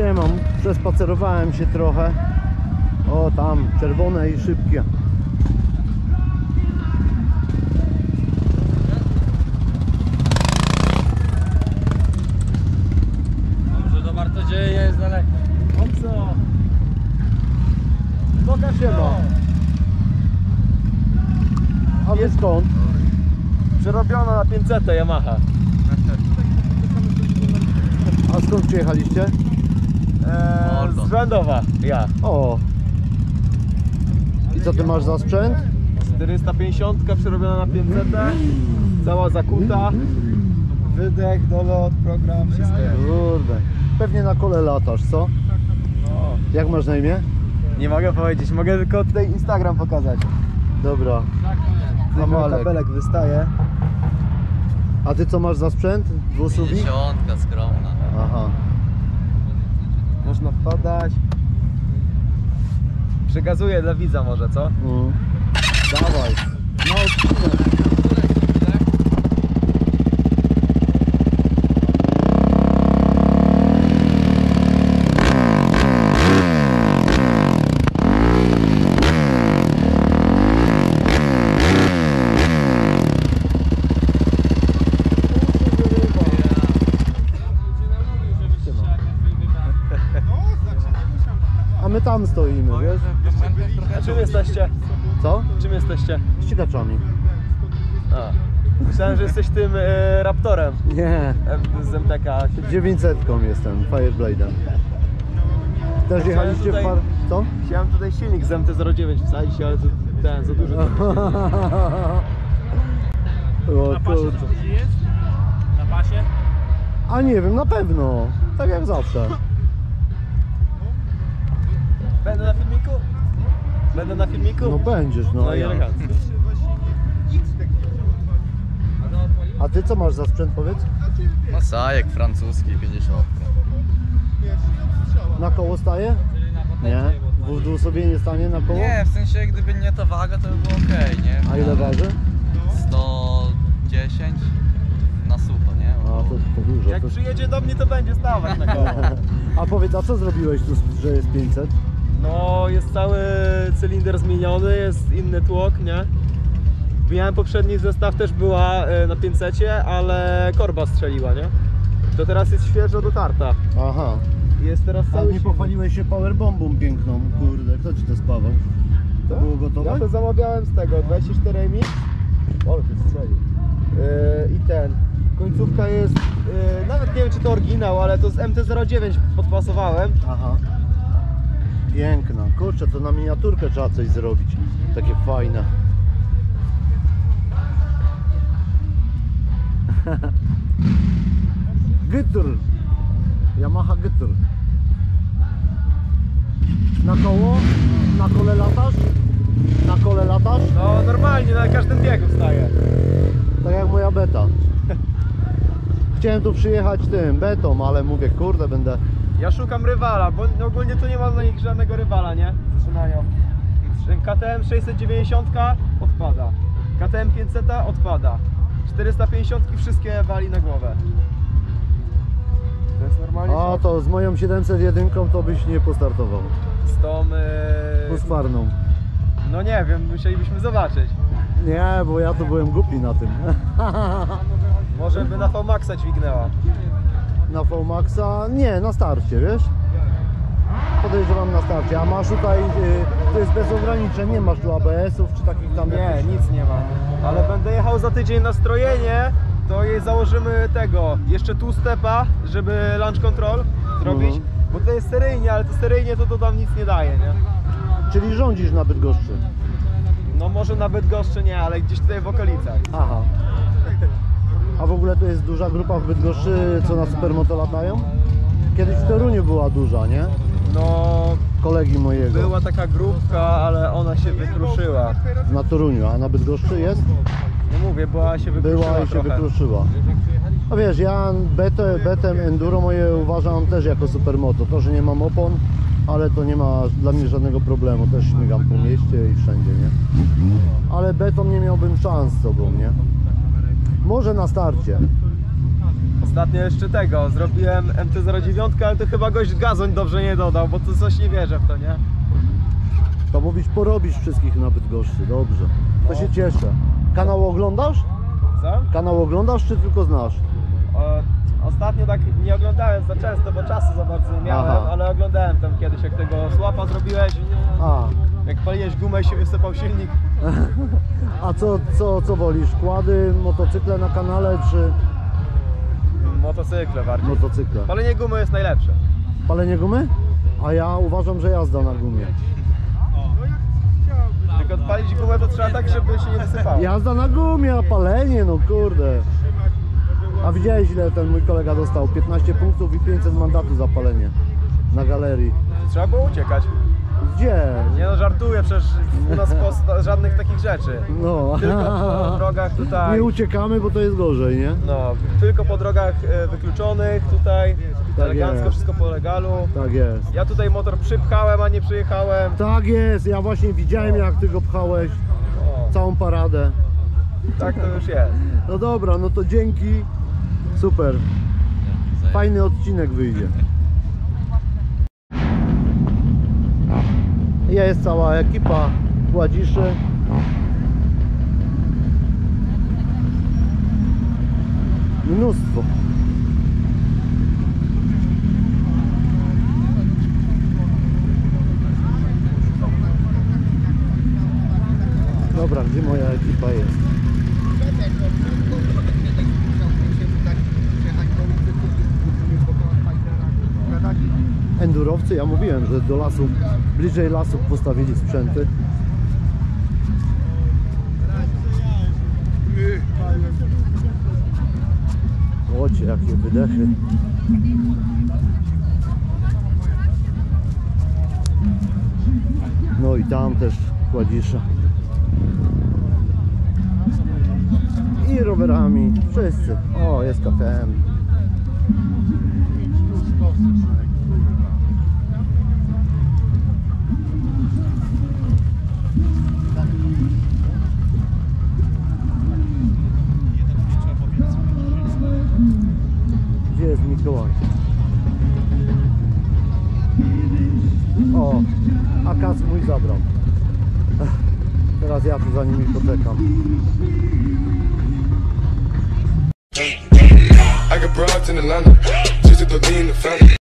gdzie mam, przespacerowałem się trochę. O, tam czerwone i szybkie. Dobrze, to bardzo dzieje, jest daleko. O co? Pokaż się ma. A wy skąd? Przerobiona na 500 Yamaha. A skąd przyjechaliście? Z Rędowa, ja. O. I co ty masz za sprzęt? 450 przerobiona na 500, cała zakuta, wydech, dolot, program, wszystko. Kurde. Pewnie na kole latasz, co? No. Jak masz na imię? Nie mogę powiedzieć, mogę tylko tutaj Instagram pokazać. Dobra. Ten kabelek wystaje. A ty co masz za sprzęt? Dwusuwik? 50 skromna. Aha. Można wpadać. Przekazuję dla widza może, co? Dawaj. No, my tam stoimy, wiesz? A czym jesteście? Co? Czym jesteście? Ścigaczami. A. Myślałem, że jesteś tym Raptorem. Nie. Z MTK. 900 jestem, Fireblade'em. Też jechaliście tutaj, w par... Co? Chciałem tutaj silnik z MT-09 wsadzić, ale to ten za dużo. Na pasie to jest? Na pasie? A nie wiem, na pewno. Tak jak zawsze. Będę na filmiku? Będę na filmiku? No będziesz, no. No i elegancko. A ty co masz za sprzęt, powiedz? Masajek francuski, 50. Na koło staje? Nie. W sobie nie stanie na koło? Nie, w sensie gdyby nie ta waga, to by było okej, nie? A ile waży? 110 na sucho, nie? A to dużo. Jak przyjedzie do mnie, to będzie stawać na koło. A powiedz, a co zrobiłeś tu, że jest 500? No, jest cały cylinder zmieniony, jest inny tłok, nie? Miałem poprzedni zestaw, też była na 500, ale korba strzeliła, nie? To teraz jest świeżo dotarta. Aha. Jest teraz cały... Ale nie pochwaliłeś się powerbombą piękną, kurde, kto ci to spawał? To było gotowe? Ja to zamawiałem z tego, 24 mi. O, to strzelił. I ten, końcówka jest, nawet nie wiem czy to oryginał, ale to z MT-09 podpasowałem. Aha. Piękna, kurczę, to na miniaturkę trzeba coś zrobić, takie fajne. GYTR, Yamaha GYTR. Na koło? Na kole latasz? Na kole latasz? No normalnie, na każdym biegu wstaję. Tak jak moja beta. Chciałem tu przyjechać tym betą, ale mówię, kurde, będę... Ja szukam rywala, bo ogólnie to nie ma dla nich żadnego rywala, nie? Zaczynają. KTM 690 odpada. KTM 500 odpada. 450 wszystkie wali na głowę. To jest normalnie... A to z moją 701 to byś nie postartował. Z tą... Husqvarną. No nie wiem, musielibyśmy zobaczyć. Nie, bo ja to byłem głupi na tym. Może by na VMAX-a dźwignęła. Na VMAX-a? Nie, na starcie, wiesz? Podejrzewam na starcie, a masz tutaj, to jest bez ograniczeń, nie masz tu ABS-ów czy takich tam... Nie, nic nie ma, ale będę jechał za tydzień na strojenie, to jej założymy tego, jeszcze tu stepa, żeby launch control zrobić, bo tutaj jest seryjnie, ale to seryjnie to tam nic nie daje, nie? Czyli rządzisz na Bydgoszczy? No może na Bydgoszczy nie, ale gdzieś tutaj w okolicach. Aha. A w ogóle to jest duża grupa w Bydgoszczy, co na supermoto latają? Kiedyś w Toruniu była duża, nie? No... Kolegi mojego. Była taka grupka, ale ona się wykruszyła. Na Toruniu, a na Bydgoszczy jest? No mówię, była się wykruszyła. Była i się wykruszyła. No wiesz, ja betem enduro moje uważam też jako supermoto. To, że nie mam opon, ale to nie ma dla mnie żadnego problemu. Też śmigam po mieście i wszędzie, nie? Ale betom nie miałbym szans z sobą, nie? Może na starcie. Ostatnio jeszcze tego, zrobiłem MT-09, ale to chyba gość gazoń dobrze nie dodał, bo to coś nie wierzę w to, nie? To mówisz, porobisz wszystkich na Bydgoszczy, dobrze. To się cieszę. Kanał oglądasz? Co? Kanał oglądasz, czy tylko znasz? Ostatnio tak nie oglądałem za często, bo czasu za bardzo nie miałem, ale oglądałem tam kiedyś, jak tego słapa zrobiłeś. Jak paliłeś gumę i się wysypał silnik. A co wolisz? Kłady, motocykle na kanale, czy...? Motocykle bardziej. Motocykle. Palenie gumy jest najlepsze. Palenie gumy? A ja uważam, że jazda na gumie. Tylko odpalić gumę to trzeba tak, żeby się nie wysypało. Jazda na gumie, a palenie, no kurde. A widziałeś, ile ten mój kolega dostał? 15 punktów i 500 mandatu za palenie na galerii. Trzeba było uciekać. Gdzie? Nie no, żartuję, przecież u nas żadnych takich rzeczy. No. Tylko po drogach tutaj... Nie uciekamy, bo to jest gorzej, nie? No, tylko po drogach wykluczonych tutaj, tak elegancko jest. Wszystko po legalu. Tak jest. Ja tutaj motor przypchałem, a nie przyjechałem. Tak jest, ja właśnie widziałem, jak ty go pchałeś, całą paradę. Tak to już jest. No dobra, no to dzięki. Super. Fajny odcinek wyjdzie. Jest cała ekipa Kładziszy. Mnóstwo. Dobra, gdzie moja ekipa jest? Endurowcy, ja mówiłem, że do lasu, bliżej lasów postawili sprzęty. Łocie, jakie wydechy. No i tam też Kładzisza. I rowerami, wszyscy. O, jest KTM. Gdzie jest Mikołaj? O, a kas mój zabrał. Teraz ja tu za nimi poczekam.